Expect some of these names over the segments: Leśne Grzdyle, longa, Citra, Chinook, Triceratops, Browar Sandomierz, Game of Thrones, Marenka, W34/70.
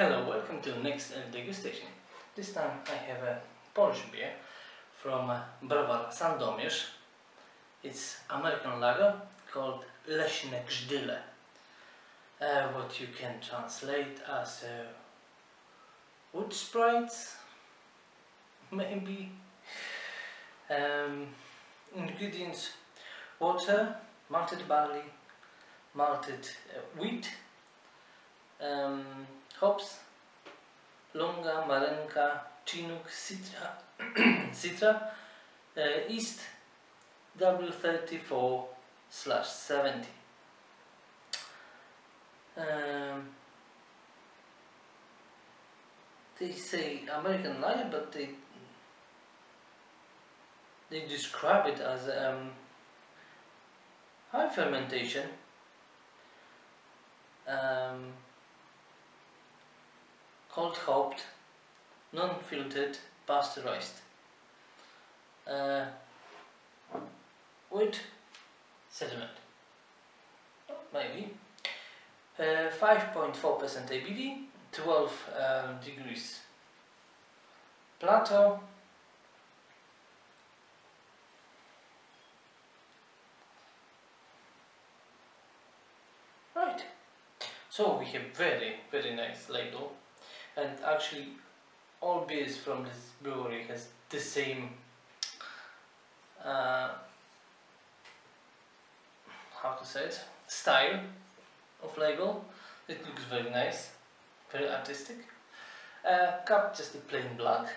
Hello, welcome to next degustation. This time I have a Polish beer from Browar Sandomierz. It's American lager called Leśne Grzdyle, what you can translate as wood sprites, maybe. Ingredients: water, malted barley, malted wheat, hops, longa, marenka, Chinook, Citra, Citra, yeast, W34/70. They say American lager, but they describe it as high fermentation. Cold hopped, non-filtered, pasteurized, with sediment, maybe. 5.4% ABV, 12 degrees plateau, right. So we have very nice label. And actually, all beers from this brewery has the same, how to say it, style of label. It looks very nice, very artistic. Cup just a plain black.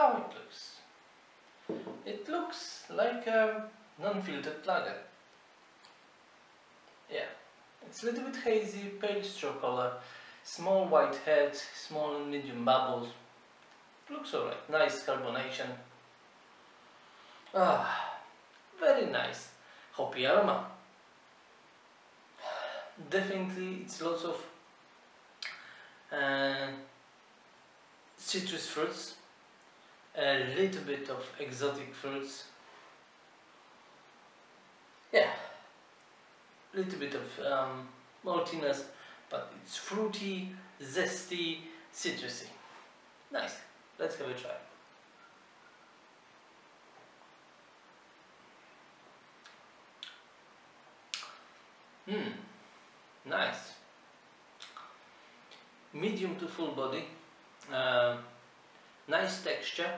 How it looks? It looks like a non-filtered lager. Yeah, it's a little bit hazy, pale straw color, small white head, small and medium bubbles. Looks alright, nice carbonation. Ah, very nice hoppy aroma. Definitely, it's lots of citrus fruits. A little bit of exotic fruits, yeah, a little bit of maltiness, but it's fruity, zesty, citrusy. Nice. Let's have a try. Nice. Medium to full body. Nice texture,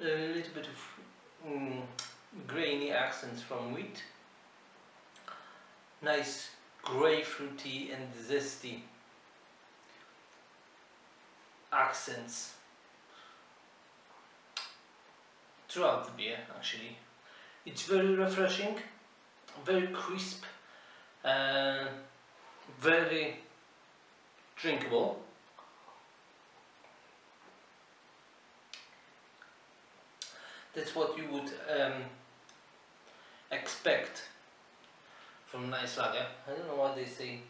a little bit of grainy accents from wheat, nice grapefruity and zesty accents throughout the beer. Actually, it's very refreshing, very crisp, very drinkable. That's what you would expect from nice lager. I don't know what they say.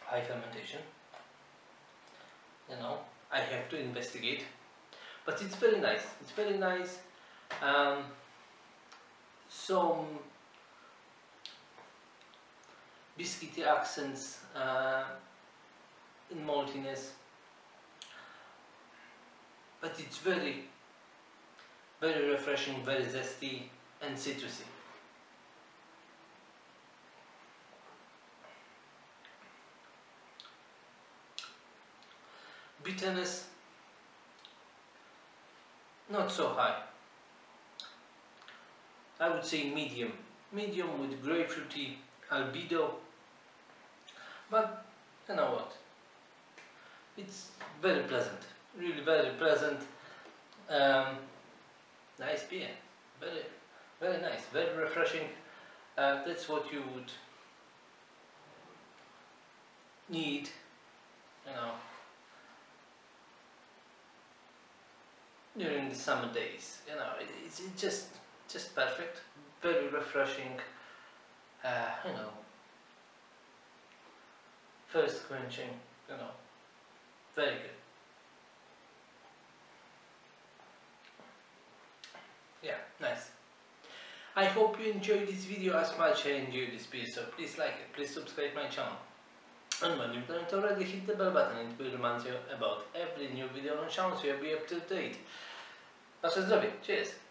High fermentation. You know, I have to investigate. But it's very nice. It's very nice. Some biscuity accents in maltiness. But it's very refreshing, very zesty and citrusy. Bitterness not so high. I would say medium. Medium with grapefruity albedo. But you know what? It's very pleasant. Really very pleasant. Nice beer, very nice, very refreshing. That's what you would need, you know, during the summer days. You know, it's just perfect, very refreshing. You know, thirst quenching, you know, very good. Yeah, nice. I hope you enjoyed this video as much as I enjoyed this piece, so please like it, please subscribe my channel. And when you haven't already, hit the bell button, it will remind you about every new video on channel so you'll be up to date. Wasze zdrowie, cheers!